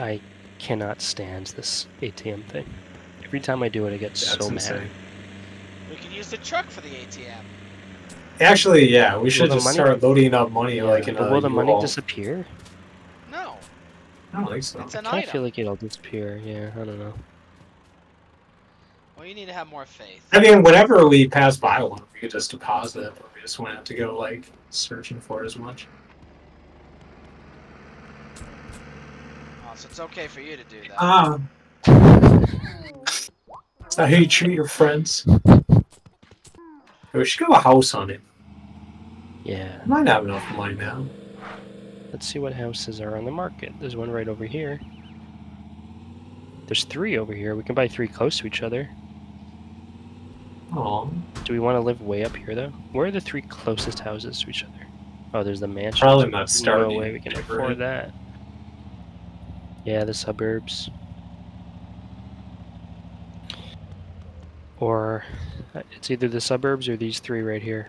I cannot stand this ATM thing. Every time I do it, I get so mad. We could use the truck for the ATM. Actually, yeah, we should just start loading up money like in a. Will the money disappear? No. I don't think so. It's an item. I feel like it'll disappear. Yeah, I don't know. Well, you need to have more faith. I mean, whenever we pass by one, we could just deposit it, but we just wouldn't have to go like searching for it as much. Oh, so it's okay for you to do that. That's how you treat your friends. We should go a house on it. Yeah. I might not have enough money now. Let's see what houses are on the market. There's one right over here. There's three over here. We can buy three close to each other. Aww. Do we want to live way up here, though? Where are the three closest houses to each other? Oh, there's the mansion. Probably not starting. No way we can afford that. Yeah, the suburbs. Or it's either the suburbs or these three right here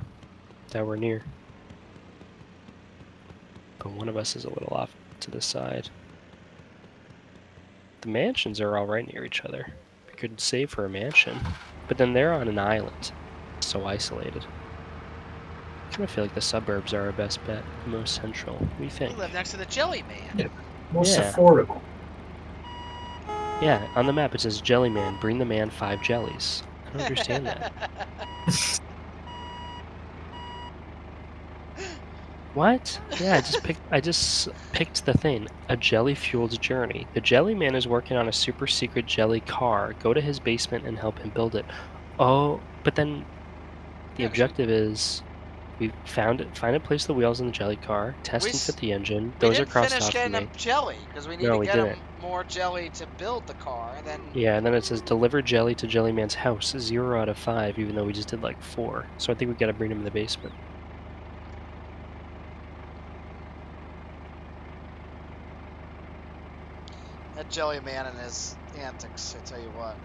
that we're near. But one of us is a little off to the side. The mansions are all right near each other. We could save for a mansion, but then they're on an island, so isolated. I kind of feel like the suburbs are our best bet, the most central. What do you think? We live next to the Jelly Man. Yeah. Most affordable. Yeah, on the map it says Jelly Man, bring the man 5 jellies. I don't understand that. What? Yeah, I just picked the thing. A jelly-fueled journey. The Jelly Man is working on a super secret jelly car. Go to his basement and help him build it. Oh, but then the objective is we found it. Find a place the wheels in the jelly car. Test and fit the engine. Those are crossed off. We didn't finish getting a jelly because we need to get him more jelly to build the car. And then yeah, and then it says deliver jelly to Jelly Man's house. 0 out of 5, even though we just did like 4. So I think we got to bring him in the basement. Jelly Man and his antics, I tell you what.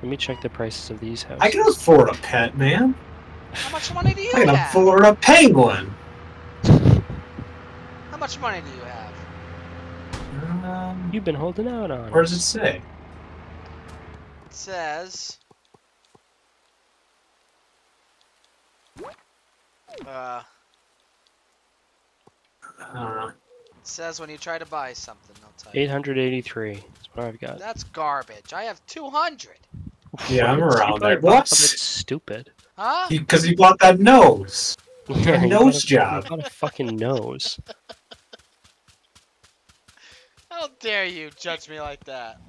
Let me check the prices of these houses. I can afford a pet, man. How much money do you have? I can afford a penguin. How much money do you have? You've been holding out on. Where does it say? It says... I don't know. It says when you try to buy something, they'll tell you. 883. That's what I've got. That's garbage. I have 200. Yeah, I'm around there. What? Stupid. Huh? Because he bought that nose. Yeah, nose job. He bought a fucking nose. How dare you judge me like that?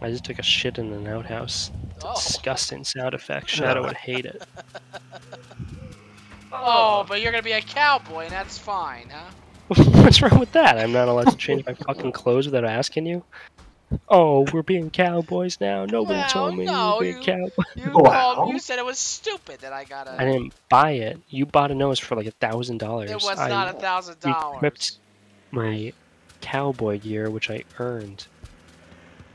I just took a shit in an outhouse. Oh. Disgusting sound effect. Shadow would hate it. Oh, but you're gonna be a cowboy, and that's fine, huh? What's wrong with that? I'm not allowed to change my fucking clothes without asking you? Oh, we're being cowboys now. Nobody told me we were being cowboys. You said it was stupid that I got a... I didn't buy it. You bought a nose for like $1,000. It was not $1,000. I ripped my cowboy gear, which I earned.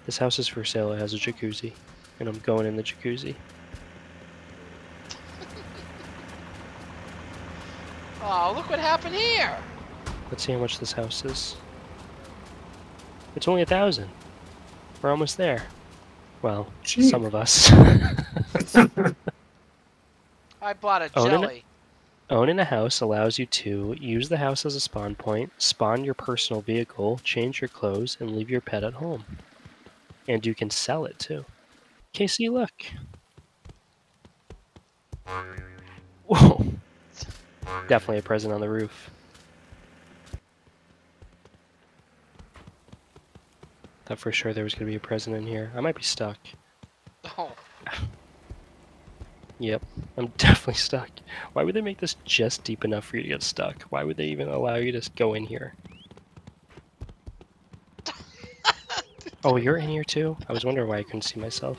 This house is for sale. It has a jacuzzi. And I'm going in the jacuzzi. Oh, look what happened here! Let's see how much this house is. It's only 1,000. We're almost there. Well, jeez. Some of us. I bought a jelly. Owning a house allows you to use the house as a spawn point, spawn your personal vehicle, change your clothes, and leave your pet at home. And you can sell it too. Casey, look. Whoa. Definitely a present on the roof. I thought for sure there was going to be a present in here. I might be stuck. Oh. Yep, I'm definitely stuck. Why would they make this just deep enough for you to get stuck? Why would they even allow you to go in here? Oh, you're in here too? I was wondering why I couldn't see myself.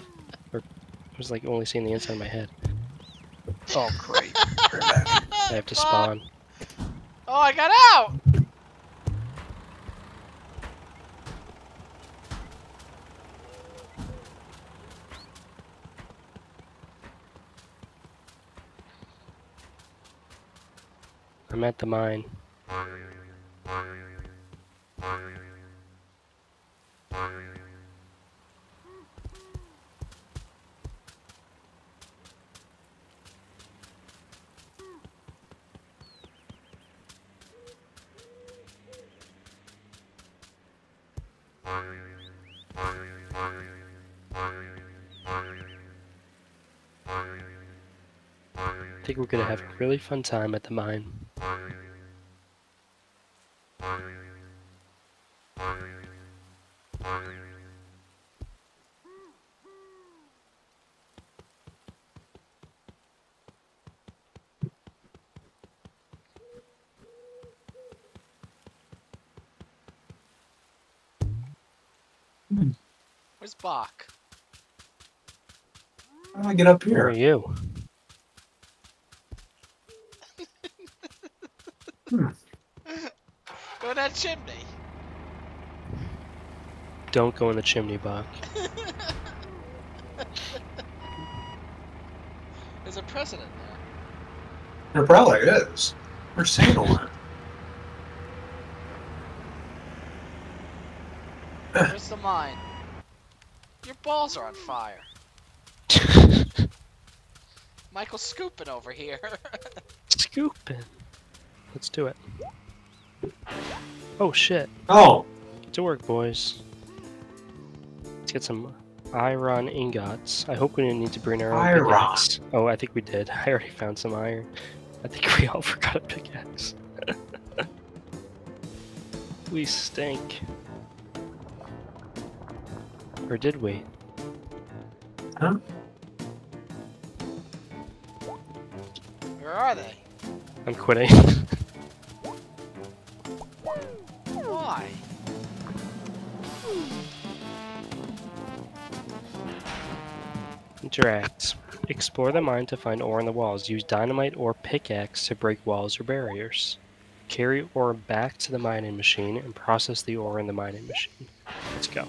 Or I was like only seeing the inside of my head. Oh, great. I have to spawn. Oh, I got out! I'm at the mine. I think we're gonna have a really fun time at the mine. Where's Boc? How do I get up here? Where are you? Go in that chimney. Don't go in the chimney, Boc. There's a precedent there. There probably is. We're single one. Where's the mine? Your balls are on fire. Michael's scooping over here. Scooping. Let's do it. Oh shit. Oh. Get to work, boys. Let's get some iron ingots. I hope we didn't need to bring our own pickaxe. Oh, I think we did. I already found some iron. I think we all forgot a pickaxe. We stink. Or did we? Huh? Where are they? I'm quitting. Why? Interact. Explore the mine to find ore in the walls. Use dynamite or pickaxe to break walls or barriers. Carry ore back to the mining machine and process the ore in the mining machine. Let's go.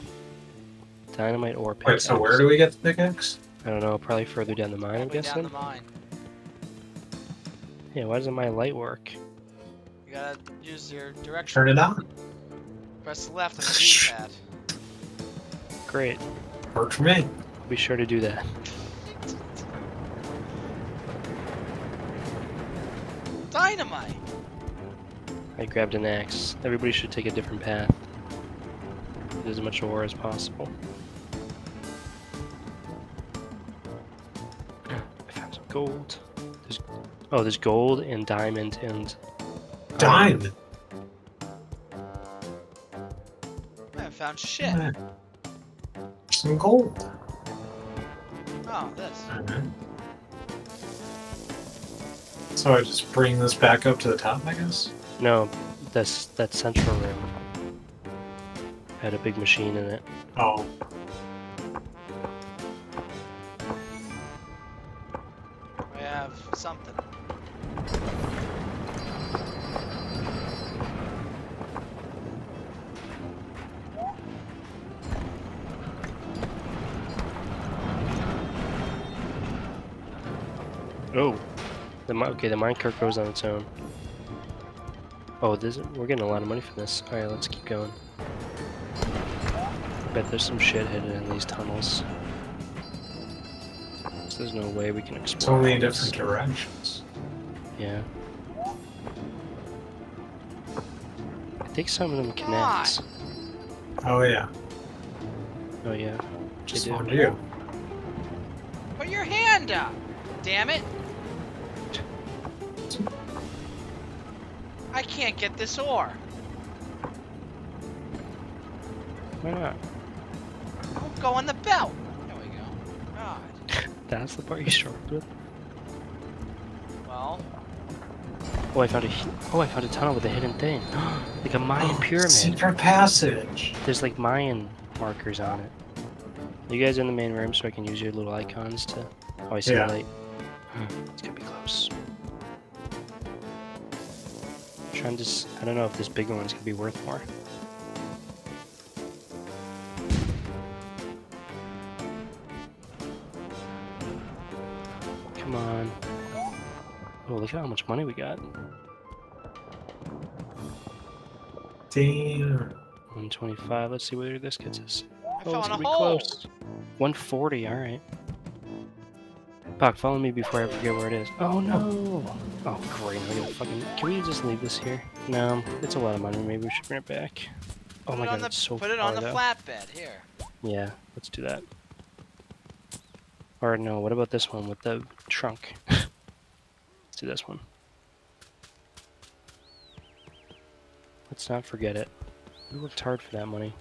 Dynamite or pickaxe. Wait, so where do we get the pickaxe? I don't know, probably further down the mine, I'm guessing. Down the mine. Yeah, why doesn't my light work? You gotta use your direction. Turn it on. Press left on the keypad. Great. Worked for me. Be sure to do that. Dynamite! I grabbed an axe. Everybody should take a different path. As much ore as possible. I found some gold. There's gold and diamond and... Diamond? I found shit. Some gold. Oh, this. Mm-hmm. So I just bring this back up to the top, I guess? No, that's central room. Had a big machine in it. Oh. We have something. Oh. The minecart goes on its own. Oh, we're getting a lot of money for this. All right, let's keep going. I bet there's some shit hidden in these tunnels. So there's no way we can explore. It's only in different directions. Yeah. I think some of them connect. Oh yeah. Oh yeah. Just on you. Put your hand up! Damn it! I can't get this ore. Why not? Go on the belt! There we go. God. That's the part you struggled with? Well... Oh, I found a tunnel with a hidden thing. Like a Mayan pyramid. Secret passage! There's like Mayan markers on it. You guys are in the main room, so I can use your little icons to... Oh, I see the light. It's gonna be close. I'm trying to... I don't know if this big one's gonna be worth more. Come on. Oh, look at how much money we got. Damn. 125. Let's see where this gets us. Oh, it's gonna be close. 140. All right. Boc, follow me before I forget where it is. Oh no. Oh great. Can we just leave this here? No, it's a lot of money. Maybe we should bring it back. Oh my god, so put it on the flatbed here. Yeah, let's do that. Or no, what about this one with the trunk? Let's do this one. Let's not forget it. We worked hard for that money.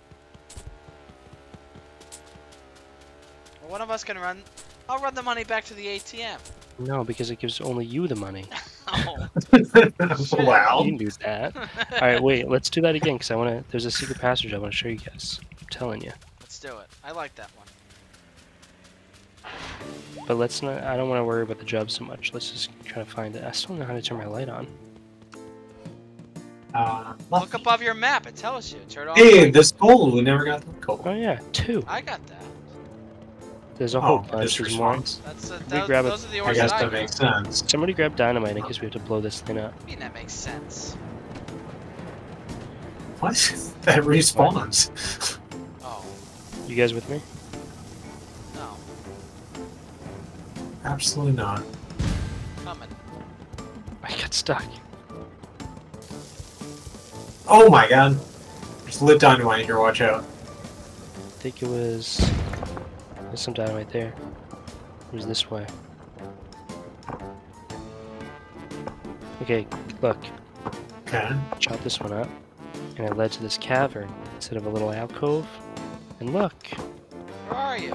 Well, one of us can run. I'll run the money back to the ATM. No, because it gives only you the money. Oh. Wow. You can do that. All right, wait. Let's do that again because I want to. There's a secret passage I want to show you guys. I'm telling you. Let's do it. I like that one. But let's not. I don't want to worry about the job so much. Let's just try to find it. I still don't know how to turn my light on. Look above your map. It tells you. Turn off. Hey, this gold. We never got the gold. Oh yeah, two. I got that. There's a whole bunch of more. Those are the ores. I guess that makes sense. Somebody grab dynamite in case we have to blow this thing up. I mean, that makes sense. What? That respawns. Oh. You guys with me? No. Absolutely not. Coming. I got stuck. Oh my god. There's lit dynamite here, watch out. I think it was... There's some dynamite there. It was this way. Okay, look. Okay. Chop this one up, and it led to this cavern instead of a little alcove. And look. Where are you?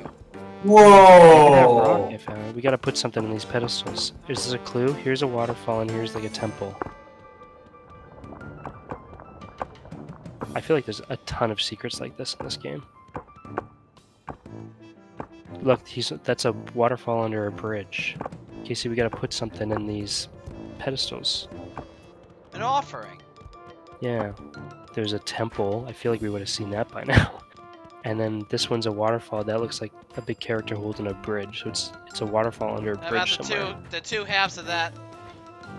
Whoa! Look at that rock I found. We gotta put something in these pedestals. This is a clue. Here's a waterfall, and here's like a temple. I feel like there's a ton of secrets like this in this game. Look, that's a waterfall under a bridge. Casey, we gotta put something in these pedestals. An offering. Yeah. There's a temple. I feel like we would have seen that by now. And then this one's a waterfall. That looks like a big character holding a bridge. So it's a waterfall under a bridge somewhere. About the two halves of that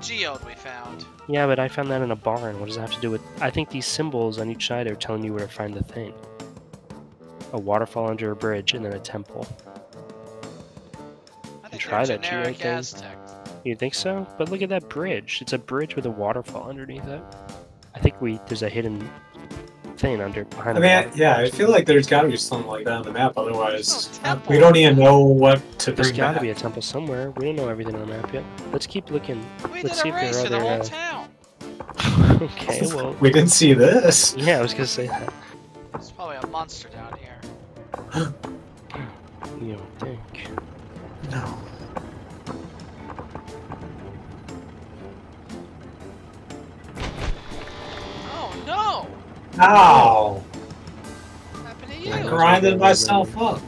geode we found. Yeah, but I found that in a barn. What does it have to do with... I think these symbols on each side are telling you where to find the thing. A waterfall under a bridge, and then a temple. Try that generic Aztec. You think so? But look at that bridge. It's a bridge with a waterfall underneath it. I think there's a hidden thing behind. I mean, yeah, I feel like there's got to be something like that on the map. Otherwise, we don't even know what to bring back. There's got to be a temple somewhere. We don't know everything on the map yet. Let's keep looking. Let's see if there are other. Okay, well, we didn't see this. Yeah, I was gonna say that. There's probably a monster down here. You don't think? No. Oh no! Ow! What happened to you? I grinded myself up.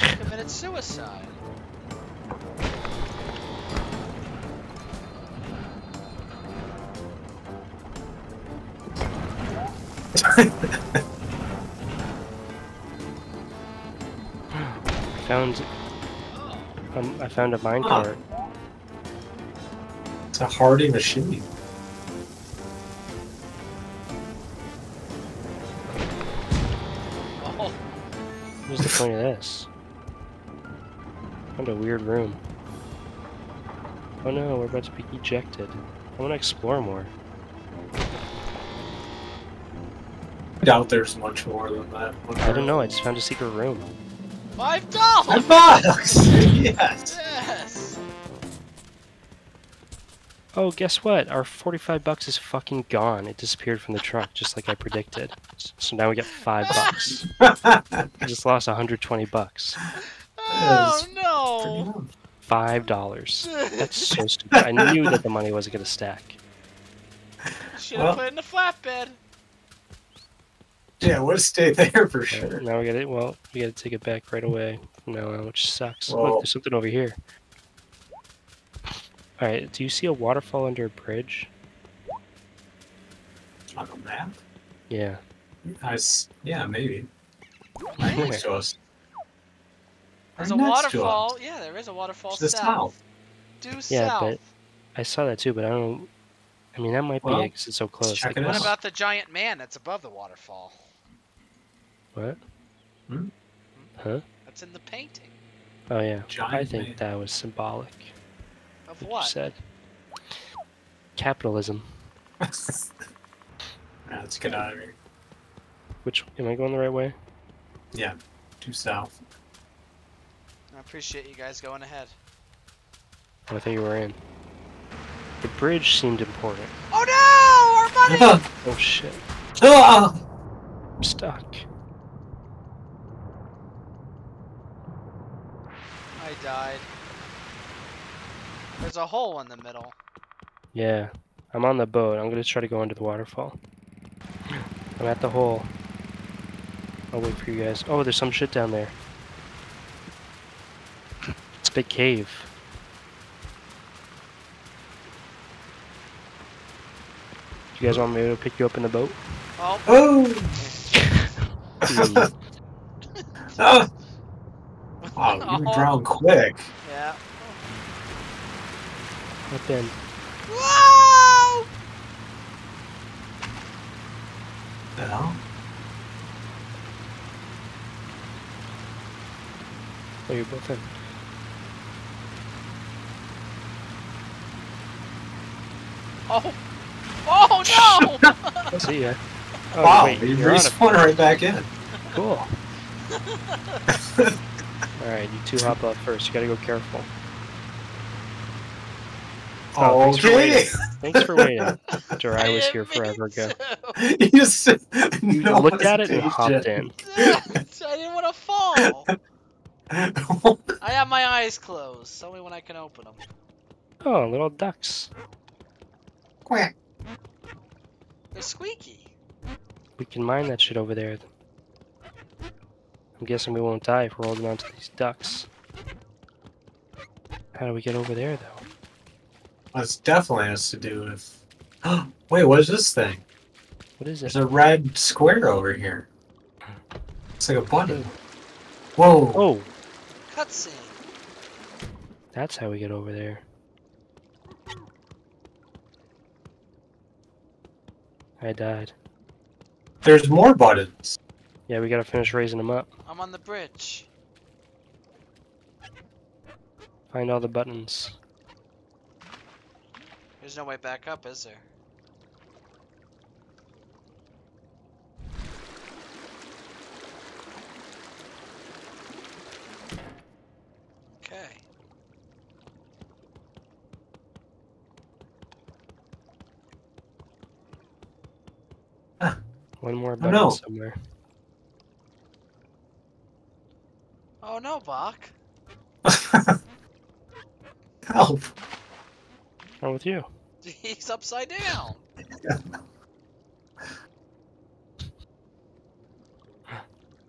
You committed suicide. I found a minecart. Oh. It's a hardy machine. Oh. What's the point of this? Found a weird room. Oh no, we're about to be ejected. I want to explore more. I doubt there's much more than that. I don't know. I just found a secret room. $5! $5! Yes! Yes! Oh, guess what? Our 45 bucks is fucking gone. It disappeared from the truck, just like I predicted. So now we got $5. I just lost 120 bucks. Oh, no! $5. That's so stupid. I knew that the money wasn't gonna stack. Should've put it in the flatbed. Yeah, we'll stay there for sure. Now we got it. Well, we got to take it back right away from now on, which sucks. Whoa. Look, there's something over here. All right, do you see a waterfall under a bridge? On the map? Yeah. Yeah, maybe. Right next to us. There's a waterfall. Yeah, there is a waterfall south. Due south. Yeah, but I saw that too, but I don't. I mean, that might be it because it's so close. Like, what about the giant man that's above the waterfall? What? Hmm? Huh? That's in the painting. Oh yeah. Giant man. That was symbolic. Of what? You said. Capitalism. Let's get out of here. Which, am I going the right way? Yeah, due south. I appreciate you guys going ahead. I thought you were in. The bridge seemed important. Oh no! Our money! Oh shit. I'm stuck. I died. There's a hole in the middle. Yeah. I'm on the boat. I'm gonna try to go under the waterfall. I'm at the hole. I'll wait for you guys. Oh, there's some shit down there. It's a big cave. You guys want me to pick you up in the boat? Oh! Oh! Oh, you were drowned quick. Yeah. What then? Whoa! The hell? Oh, you're both in. Oh! Oh no! I'll see ya. Oh, wow, wait, you respawned right back in. Cool. Alright, you two hop up first. You gotta go careful. Oh, okay. Thanks for waiting. After I was here forever ago. You just looked at it and hopped in. I didn't want to fall. I have my eyes closed. Tell me when I can open them. Oh, little ducks. Quack. They're squeaky. We can mine that shit over there. I'm guessing we won't die if we're holding onto these ducks. How do we get over there, though? Well, it definitely has to do with... Wait, what is this thing? What is it? There's a red square over here. It's like a button. Whoa! Oh! Cutscene! That's how we get over there. I died. There's more buttons! Yeah, we gotta finish raising them up. I'm on the bridge. Find all the buttons. There's no way back up, is there? Okay. One more button somewhere. Oh no, Boc! Help! What's wrong with you? He's upside down.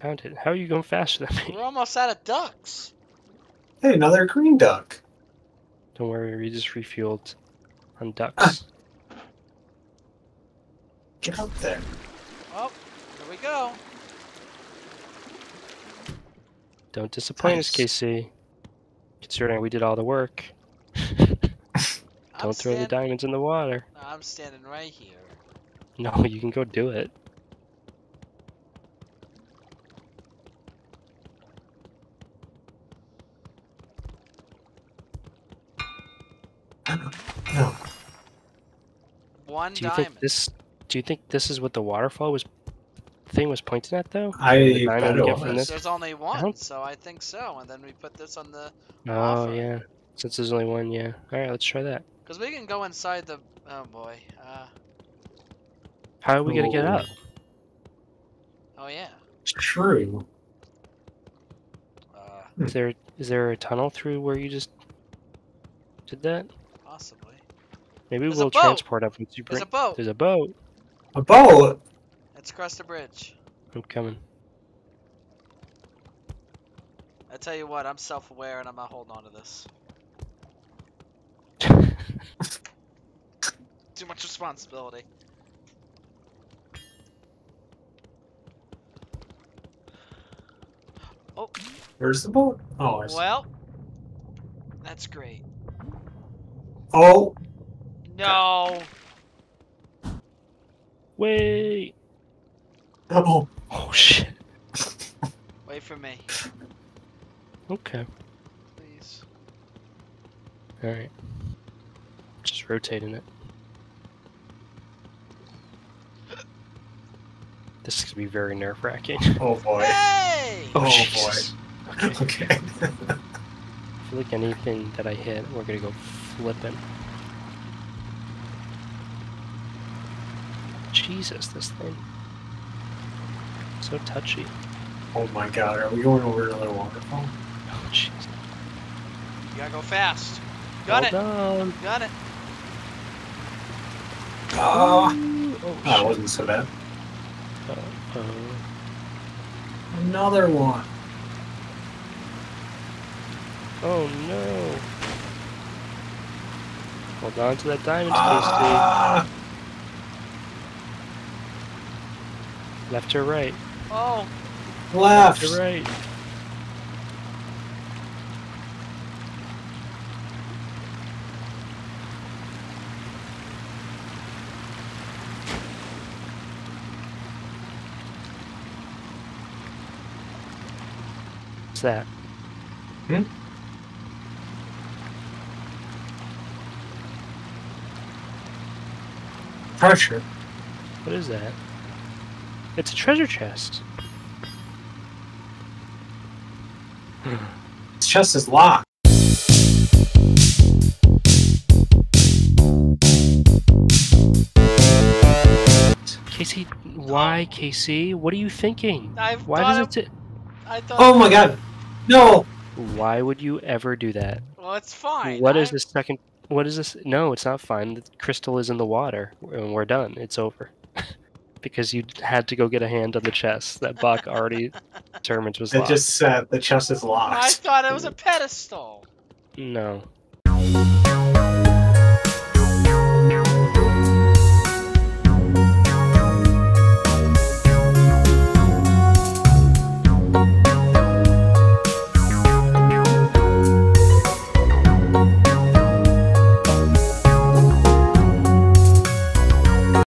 Found it. How are you going faster than me? We're almost out of ducks. Hey, another green duck. Don't worry, we just refueled on ducks. Get out there. Oh, here we go. Don't disappoint us, KC. Considering we did all the work. Don't throw the diamonds in the water. No, I'm standing right here. No, you can go do it. No. One diamond. Do you think this is what the waterfall thing was pointed at, though? There's only one, so I think so. And then we put this on the. Oh yeah, since there's only one, yeah. All right, let's try that. Because we can go inside the... Oh, boy. How are we going to get up? Oh, yeah. It's true. Is there a tunnel through where you just did that? Possibly. Maybe we'll transport up. There's a boat! There's a boat! A boat! Let's cross the bridge. I'm coming. I tell you what, I'm self-aware and I'm not holding on to this. Too much responsibility. Oh, where's the boat? Oh, well, that's great. Oh no! Wait! Oh! Oh shit! Wait for me. Okay. Please. All right. Just rotating it. This is going to be very nerve-wracking. Oh boy. Hey! Oh Jesus. Boy. Okay. Okay. I feel like anything that I hit, we're going to go flipping. Jesus, this thing. So touchy. Oh my god, are we going over another waterfall? Oh Jesus. You gotta go fast. Got it. Down. Got it. Oh, that wasn't so bad. Another one. Oh no. Hold on to that diamond, Steve. Left or right? Oh! Left! Left or right? What's that? Hmm? Pressure. What is that? It's a treasure chest. This chest is locked. Casey, why, Casey? What are you thinking? I thought oh my god! No! Why would you ever do that? Well, it's fine. What is this second? What is this? No, it's not fine. The crystal is in the water, and we're done. It's over. Because you had to go get a hand on the chest that Boc already determined was locked. It just said the chest is locked. I thought it was a pedestal. No.